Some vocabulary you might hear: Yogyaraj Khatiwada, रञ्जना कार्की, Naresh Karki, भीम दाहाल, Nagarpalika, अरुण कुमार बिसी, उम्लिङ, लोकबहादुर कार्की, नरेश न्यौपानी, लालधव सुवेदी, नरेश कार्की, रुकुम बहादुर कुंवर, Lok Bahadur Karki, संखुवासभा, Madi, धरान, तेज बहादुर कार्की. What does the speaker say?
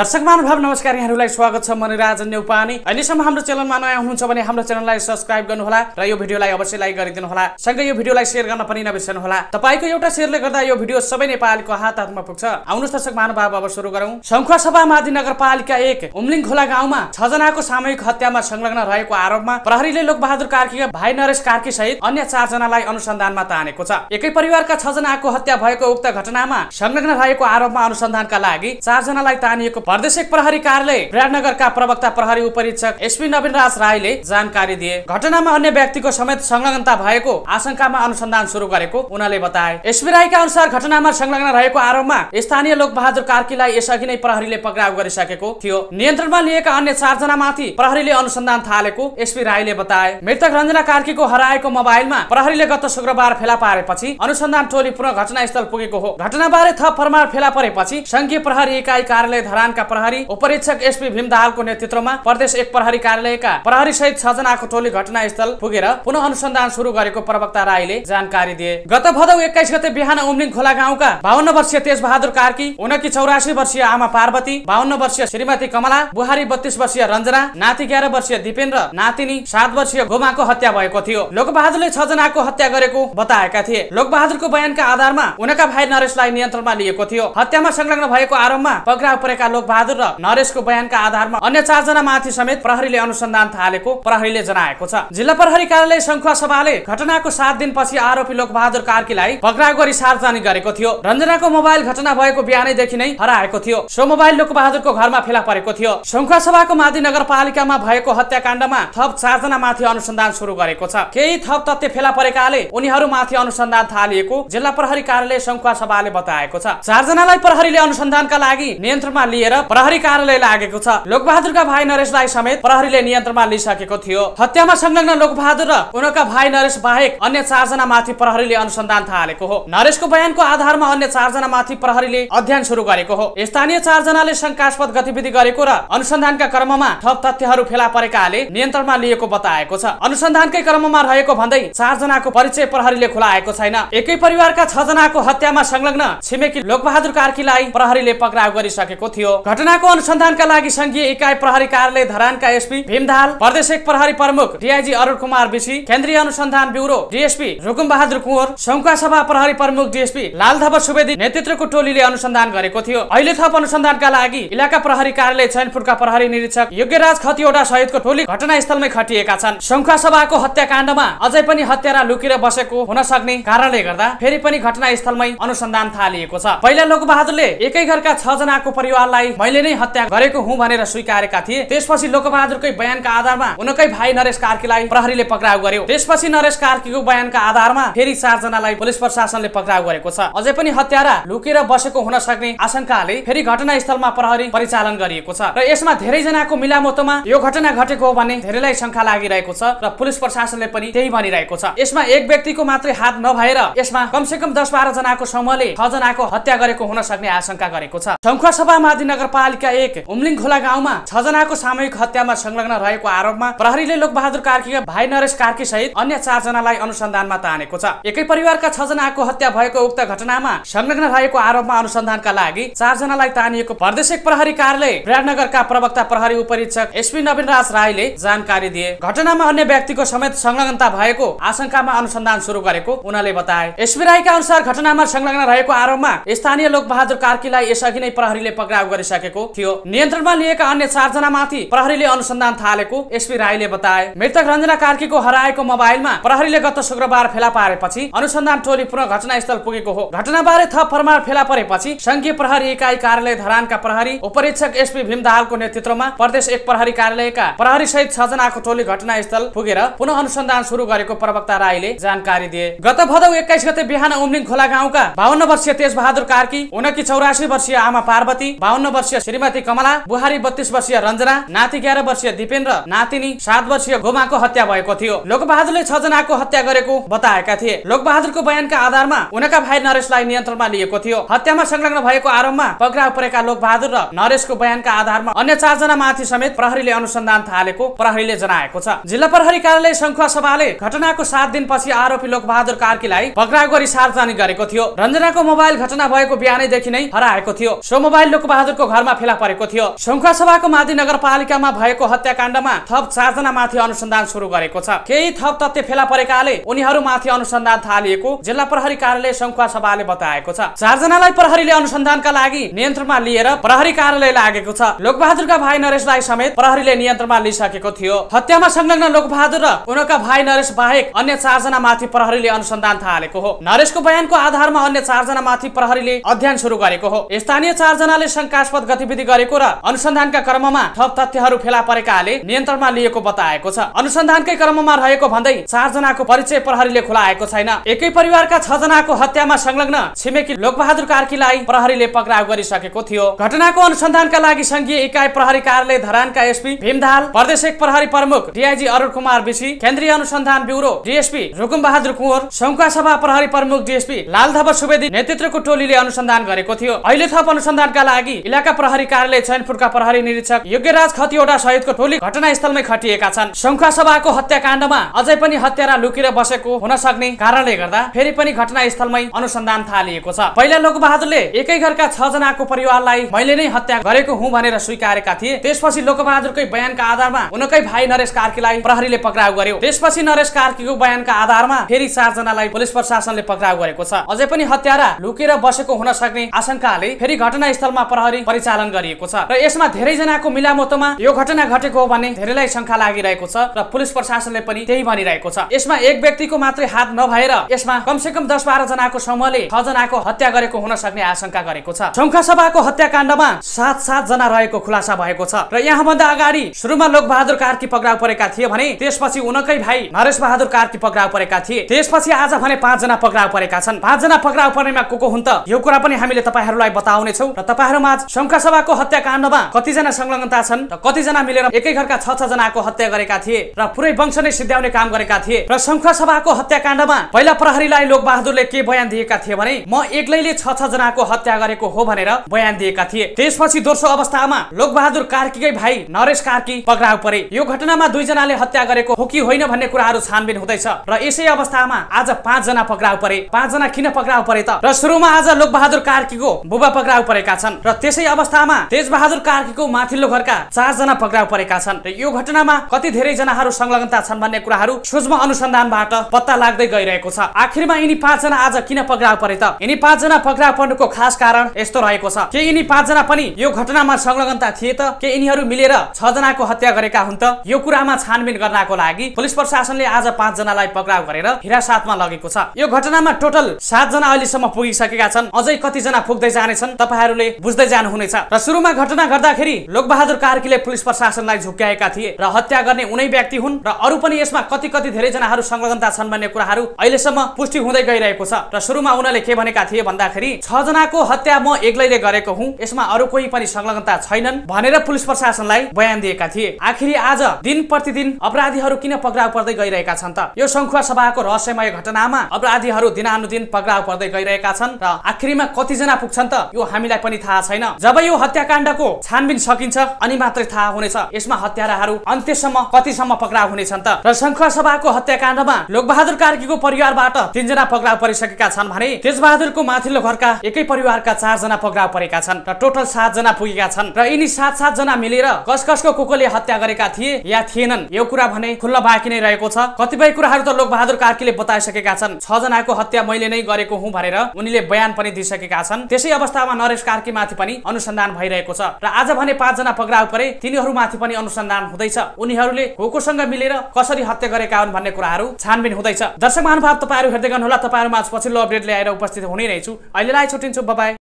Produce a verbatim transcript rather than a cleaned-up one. दर्शक महानुभाव नमस्कार, यहाँहरुलाई स्वागत छ। म नरेश न्यौपानी। अहिलेसम्म हाम्रो च्यानलमा नयाँ हुनुहुन्छ भने हाम्रो च्यानललाई सब्स्क्राइब गर्नुहोला र यो भिडियोलाई अवश्य लाइक गरिदिनुहोला। सँगै यो भिडियोलाई शेयर गर्न पनि नबिर्सनुहोला। तपाईको एउटा शेयरले गर्दा यो भिडियो सबै नेपालीको हात-हातमा पुग्छ। आउनुस् दर्शक महानुभाव, अब सुरु गरौं। संखुवासभा मदी नगर पालिका एक उम्लिङ खोला गाउँमा छ जनाको सामूहिक हत्यामा संलग्न रहेको आरोपमा प्रहरीले लोक बहादुर कार्कीका भाइ नरेश कार्की सहित अन्य चार जनालाई अनुसन्धानमा तानेको छ। एकै परिवारका छ जनाको हत्या भएको उक्त घटनामा संलग्न रहेको आरोपमा अनुसन्धानका लागि चार जनालाई तानिएको प्रदेशिक प्रहरी कार्यालय विराटनगरका प्रवक्ता प्रहरी उपरीक्षक एसपी नवीन राज राईले जानकारी दिए। घटनामा अन्य व्यक्तिको समेत संलग्नता भएको आशंकामा अनुसन्धान सुरु गरेको उनले बताए। एसपी राईका अनुसार घटनामा संलग्न रहेको आरोपमा स्थानीय लोक बहादुर कार्कीलाई यसअघि नै प्रहरीले पक्राउ गरिसकेको थियो। नियन्त्रणमा लिएका अन्य चार जनामाथि प्रहरीले अनुसन्धान थालेको एसपी राईले बताए। मृतक रञ्जना कार्कीको हराएको मोबाइलमा प्रहरीले गत शुक्रबार फेला पारेपछि अनुसन्धान टोली पुनः घटनास्थल पुगेको हो। घटनाबारे थप प्रमाण फेला परेपछि संघीय प्रहरी इकाई कार्यालय धरान का प्रहरी उपरीक्षक एसपी भीम दाहालको नेतृत्वमा प्रदेश एक प्रहरी कार्यालयका प्रहरी सहित छ जनाको टोली घटनास्थल पुगेर पुनः अनुसन्धान सुरु गरेको प्रवक्ता राईले जानकारी दिए। गत भदौ एक्काइस गते बिहान उम्लिङ खोला गाउँका बावन्न वर्षीय तेज बहादुर कार्की, उनकी चौरासी वर्षीय आमा पार्वती, बावन्न वर्षीय श्रीमती कमला, बुहारी बत्तीस वर्षीय रञ्जना, नाति एघार वर्षीय दिपेन्द्र, नातिनी सात वर्षीय गोमाको हत्या भएको थियो। लोकबहादुरले छ जनाको हत्या गरेको बताएका थिए। लोकबहादुरको बयानका आधारमा उनका भाइ नरेशलाई नियन्त्रणमा लिएको थियो। हत्यामा संलग्न भएको आरोपमा पक्राउ परेका लोक बहादुर र नरेशको बयानका आधारमा अन्य चार जना माथि समेत प्रहरीले अनुसन्धान थालेको प्रहरीले जनाएको छ। जिल्ला प्रहरी कार्यालय संखुवासभाले घटनाको सात दिनपछि आरोपी लोक बहादुर कार्कीलाई पक्राउ गरी सार्वजनिक गरेको थियो। रञ्जनाको मोबाइल घटना भएको बिहानैदेखि नै हराएको थियो। सो मोबाइल लोक बहादुरको घरमा फेला परेको थियो। संखुवासभाको मादी नगरपालिकामा भएको हत्याकाण्डमा थप चार जना माथि अनुसन्धान सुरु गरेको छ। केही थप तथ्य फेला परेकाले उनीहरूमाथि अनुसन्धान थालिएको जिल्ला प्रहरी कार्यालय संखुवासभाले बताएको छ। चार जनालाई प्रहरीले अनुसन्धानका लागि नियन्त्रणमा लिएको प्रहरी कार्यालय लागेको छ। लोकबहादुरका भाइ नरेशलाई समेत प्रहरीले नियन्त्रणमा लिइसकेको थियो। हत्यामा संलग्न लोकबहादुर र उनका भाइ नरेश बाहेक अन्य चार जना माथि प्रहरीले अनुसन्धान थालेको हो। नरेशको बयानको आधारमा अन्य चार जना माथि प्रहरीले अध्ययन सुरु गरेको हो। स्थानीय चार जनाले शंकास्पद गतिविधि गरेको र अनुसन्धानका क्रममा थप तथ्यहरू फेला परेकाले नियन्त्रणमा लिएको बताएको छ। अनुसन्धानकै क्रममा रहेको भन्दै चार जनाको परिचय प्रहरीले खुलाएको छैन। एकै परिवारका छ जनाको हत्यामा संलग्न छिमेकी लोकबहादुर कार्कीलाई प्रहरीले पक्राउ गरिसकेको थियो। घटनाको अनुसन्धानका लागि संघीय इकाई प्रहरी कार्यालय धरानका एसपी भीम दाहाल, प्रदेश एक प्रहरी प्रमुख डीआईजी अरुण कुमार बिसी, केन्द्रीय अनुसन्धान ब्युरो डीएसपी रुकुम बहादुर कुंवर, संखुवासभा प्रहरी प्रमुख डीएसपी लालधव सुवेदी नेतृत्वको टोलीले अनुसन्धान गरेको थियो। अहिले थप अनुसन्धानका लागि इलाका प्रहरी कार्यालय चैनपुरका प्रहरी निरीक्षक योग्यराज खतिवडा सहितको टोली घटनास्थलमै खटिएका छन्। संखुवासभाको हत्याकाण्डमा अझै पनि हत्यारा लुकेर बसेको हुन सक्ने कारणले गर्दा फेरि पनि घटनास्थलमै अनुसन्धान थालिएको छ। पहिला लोकबहादुरले एकै घरका छ जनाको परिवारलाई मैले नै हत्या गरेको हुँ भनेर स्वीकारेका थिए। त्यसपछि लोकबहादुरकै बयानका आधारमा उनकै भाइ नरेश कार्कीलाई प्रहरीले पक्राउ गर्यो। त्यसपछि नरेश कार्कीको बयानका आधारमा फेरि चार जनालाई पुलिस प्रशासनले पक्राउ गरेको छ। अझै पनि हत्यारा लुकेर बसेको हुन सक्ने आशंकाले फेरि घटनास्थलमा प्रहरी परिचालन गरिएको छ र यसमा धेरै जनाको मिलामोतोमा यो घटना घटेको हो भन्ने धेरैलाई शंका लागिरहेको छ र पुलिस प्रशासनले पनि त्यही भनिरहेको छ। यसमा एक व्यक्तिको मात्रै हात नभएर यसमा कमसेकम दस बाह्र जनाको समूहले छ जनाको हत्या गरेको हुन सक्ने आशंका गरेको छ। संखुवासभा मदी नगरपालिका एक उम्लिङ खोला गाउँमा छ जनाको सामूहिक हत्यामा संलग्न रहेको आरोपमा प्रहरीले लोकबहादुर कार्कीका भाइ नरेश कार्की सहित अन्य चार जनालाई अनुसन्धानमा तानेको छ। एकै परिवारका छ जनाको हत्या भएको उक्त घटनामा संलग्न रहेको आरोपमा अनुसन्धानका लागि चार जनालाई तानिएको प्रदेशिक प्रहरी कार्यालय विराटनगरका प्रवक्ता प्रहरी उपरीक्षक एसपी नवीन राज राईले जानकारी दिए। घटनामा अन्य व्यक्तिको समेत संलग्नता भएको आशंकामा अनुसन्धान सुरु गरेको उनले बताए। एसपी राईका अनुसार घटनामा संलग्न रहेको आरोपमा स्थानीय लोकबहादुर कार्कीलाई यसअघि नै प्रहरीले पक्राउ सकेको थियो। नियन्त्रणमा लिएका अन्य चार जना माथि प्रहरीले अनुसन्धान थालेको एसपी राईले बताए। मृतक रञ्जना कार्कीको हराएको मोबाइलमा प्रहरीले गत शुक्रबार फेला पारेपछि अनुसन्धान टोली पुनः घटनास्थल पुगेको हो। घटनाबारे थप प्रमाण फेला परेपछि संघीय प्रहरी इकाई कार्यालय धरानका प्रहरी उपरीक्षक एसपी भीम दाहालको नेतृत्वमा प्रदेश एक प्रहरी कार्यालयका प्रहरी सहित छ जनाको टोली घटनास्थल पुगेर पुनः अनुसन्धान सुरु गरेको प्रवक्ता राईले जानकारी दिए। गत भदौ एक्काइस गते बिहान उम्लिङ खोला गाउँका बावन्न वर्षीय तेज बहादुर कार्की, उनकी चौरासी वर्षीय आमा पार्वती, बावन्न वर्षीय श्रीमती कमला, बुहारी बत्तीस वर्षीय रञ्जना, नाति एघार वर्षीय दिपेन्द्र, नातिनी सात वर्षीय गोमाको हत्या भएको थियो। लोकबहादुरले छ जनाको हत्या गरेको बताएका थिए। लोकबहादुरको बयानका आधारमा उनका भाइ नरेशलाई नियन्त्रणमा लिएको थियो। हत्यामा संलग्न भएको आरोपमा पक्राउ परेका लोकबहादुर र नरेशको बयानका आधारमा अन्य चार जना माथि समेत प्रहरीले अनुसन्धान थालेको प्रहरीले जनाएको छ। जिल्ला प्रहरी कार्यालय संखुवासभाले घटनाको सात दिनपछि आरोपी लोकबहादुर कार्कीलाई पक्राउ गरी सार्वजनिक गरेको थियो। रञ्जनाको मोबाइल घटना भएको बिहानैदेखि नै हराएको थियो। सो मोबाइल लोकबहादुरको घरमा फेला परेको थियो। संखुवासभाको मादी नगरपालिकामा भएको हत्याकाण्डमा थप चारजना माथि अनुसन्धान सुरु गरेको छ। केही थप तथ्य फेला परेकाले उनीहरूमाथि अनुसन्धान थालिएको जिल्ला प्रहरी कार्यालय संखुवासभाले बताएको छ। चारजनालाई प्रहरीले अनुसन्धानका लागि नियन्त्रणमा लिएर प्रहरी कार्यालय लागेको छ। लोकबहादुरका भाइ नरेश राई समेत प्रहरीले नियन्त्रणमा लिइसकेको थियो। हत्यामा संलग्न लोकबहादुर र उनका भाइ नरेश बाहेक अन्य चारजना माथि प्रहरीले अनुसन्धान थालेको हो। नरेशको बयानको आधारमा अन्य चारजना माथि प्रहरीले अध्ययन सुरु गरेको हो। स्थानीय चारजनाले शंकास्पद गतिविधि गरेको र अनुसन्धानका क्रममा थप तथ्यहरू फेला परेकाले नियन्त्रणमा लिएको बताएको छ। अनुसन्धानकै क्रममा रहेको भन्दै चारजनाको परिचय प्रहरीले खुलाएको छैन। एकै परिवारका छ जनाको हत्यामा संलग्न छिमेकी लोकबहादुर कार्कीलाई प्रहरीले पक्राउ गरिसकेको थियो। घटनाको अनुसन्धानका लागि संघीय इकाइ प्रहरी कार्यालय धरानका एसपी भीम दाहाल, प्रदेशिक प्रहरी प्रमुख डीआईजी अरुण कुमार बिसी, केन्द्रीय अनुसन्धान ब्युरो डीएसपी रुकुम बहादुर कुंवर, संखुवासभा प्रहरी प्रमुख डीएसपी लालधव सुवेदी नेतृत्वको टोलीले अनुसन्धान गरेको थियो। अहिले थप अनुसन्धानका लागि इलाका प्रहरी कार्यालय चैनपुरका प्रहरी निरीक्षक योग्यराज खतिवडा सहितको टोली घटनास्थलमै खटिएका छन्। संखुवासभाको हत्याकाण्डमा अझै पनि हत्यारा लुकेर बसेको हुन सक्ने कारणले गर्दा फेरि पनि घटनास्थलमै अनुसन्धान थालिएको छ। पहिला लोकबहादुरले एकै घरका छ जनाको परिवारलाई मैले नै हत्या गरेको हुँ भनेर स्वीकारेका थिए। त्यसपछि लोकबहादुरकै बयानका आधारमा उनकै भाइ नरेश कार्कीलाई प्रहरीले पक्राउ गर्यो। त्यसपछि नरेश कार्कीको बयानका आधारमा फेरि चार जनालाई पुलिस प्रशासनले पक्राउ गरेको छ। अझै पनि हत्यारा लुकेर बसेको हुन सक्ने आशंकाले फेरि घटनास्थलमा प्रहरी परिचालन गरिएको छ र यसमा धेरै जनाको मिलामोतोमा यो घटना घटेको हो भन्ने धेरैलाई शंका लागिरहेको छ र पुलिस प्रशासनले पनि त्यही भनिरहेको छ। यसमा एक व्यक्तिको मात्रै हात नभएर यसमा कमसे कम दस बाह्र जनाको समूहले छ जनाको हत्या गरेको हुन सक्ने आशंका गरेको छ। संखुवासभाको हत्याकाण्डमा सात सात जना रहेको खुलासा भएको छ र यहाँभन्दा अगाडि सुरुमा लोकबहादुर कार्की पक्राउ परेका थिए भने त्यसपछि उनकै भाइ नरेश बहादुर कार्की पक्राउ परेका थिए। त्यसपछि आज भने पाँच जना पक्राउ परेका छन्। पाँच जना पक्राउ पर्नेमा को को हुन् त यो कुरा पनि हामीले तपाईँहरूलाई बताउने छौँ र तपाईँहरूमा संखुवासभाको हत्याकाण्डमा कतिजना संलग्नता छन् र कतिजना मिलेर एकै घरका छ छ जनाको हत्या गरेका थिए र पुरै वंश नै सिद्ध्याउने काम गरेका थिए। र संखुवासभाको हत्याकाण्डमा पहिला प्रहरीलाई लोकबहादुरले के बयान दिएका थिए भने म एक्लैले छ छ जनाको हत्या गरेको हो भनेर बयान दिएका थिए। त्यसपछि दोस्रो अवस्थामा लोकबहादुर कार्कीकै भाइ नरेश कार्की पक्राउ परे। यो घटनामा दुई जनाले हत्या गरेको हो कि होइन भन्ने कुराहरू छानबिन हुँदैछ र यसै अवस्थामा आज पाँच जना पक्राउ परे। पाँच जना किन पक्राउ परे त र सुरुमा आज लोकबहादुर कार्कीको बुबा पक्राउ परेका छन् र त्यसै अवस्थामा तेजबहादुर कार्कीको माथिल्लो घरका चार जना पक्राउ परेका छन्। र यो घटनामा कति धेरै जनाहरू संलग्नता छन् भन्ने कुराहरू सूक्ष्म अनुसन्धानबाट पत्ता लाग्दै गइरहेको छ। आखिरमा यिनी पाँच जना आज किन पक्राउ परे त? यिनी पाँच जना पक्राउ पर्नुको खास कारण यस्तो रहेको छ के यिनी पाँच जना पनि यो घटनामा संलग्नता थिए त? के यिनीहरू मिलेर छ जनाको हत्या गरेका हुन् त? यो कुरामा छानबिन गर्नको लागि पुलिस प्रशासनले आज पाँच जनालाई पक्राउ गरेर हिरासतमा लगेको छ। यो घटनामा टोटल सात जना अहिलेसम्म पुगिसकेका छन्। अझै कति जना पुग्दै जानेछन् तपाईँहरूले बुझ्दै जानुहुनेछ। र सुरुमा घटना गर्दाखेरि लोकबहादुर कार्कीले पुलिस प्रशासनलाई झुक्क्याएका थिए र हत्या गर्ने उनै व्यक्ति हुन् र अरू पनि यसमा कति कति धेरै जनाहरू संलग्नता छन् भन्ने कुराहरू अहिलेसम्म पुष्टि हुँदै गइरहेको छ। र सुरुमा उनीहरूले के भनेका थिए भन्दाखेरि छ जनाको हत्या म एक्लैले गरेको हुँ, यसमा अरू कोही पनि संलग्नता छैनन् भनेर पुलिस प्रशासनलाई बयान दिएका थिए। आखिरी आज दिन प्रतिदिन अपराधीहरू किन पक्राउ पर्दै गइरहेका छन् त? यो संखुवासभाको रहस्यमय घटनामा अपराधीहरू दिनानुदिन पक्राउ पर्दै गइरहेका छन् र आखिरीमा कतिजना पुग्छन् त यो हामीलाई पनि थाहा छैन। जब यो हत्याकाण्डको छानबिन सकिन्छ अनि मात्रै थाहा हुनेछ यसमा हत्याराहरू अन्त्यसम्म कतिसम्म पक्राउ हुनेछन् त। र संखुवासभाको हत्याकाण्डमा लोकबहादुर कार्कीको परिवारबाट तीनजना पक्राउ परिसकेका छन् भने तेजबहादुरको माथिल्लो घरका एकै परिवारका चारजना पक्राउ परेका छन् र टोटल सात जना पुगेका छन्। र यिनी सात सात जना मिलेर कस कसको को कोले हत्या गरेका थिए या थिएनन् यो कुरा भने खुल्न बाँकी नै रहेको छ। कतिपय कुराहरू त लोकबहादुर कार्कीले बताइसकेका छन्। छ जनाको हत्या मैले नै गरेको हुँ भनेर उनीले बयान पनि दिइसकेका छन्। त्यसै अवस्थामा नरेश कार्की माथि पनि अनुसन्धान भइरहेको छ र आज भने पाँच जना पक्राउ परे। तिनीहरू माथि पनि अनुसन्धान हुँदैछ। उनीहरूले को कोसँग मिलेर कसरी हत्या गरेका हुन् भन्ने कुराहरू छानबिन हुँदैछ। दर्शक महानुभाव, तपाईँहरू हेर्दै गर्नुहोला। तपाईँहरूमा पछिल्लो अपडेट ल्याएर उपस्थित हुने नै छु। अहिलेलाई छुट्टिन्छु। Bye bye.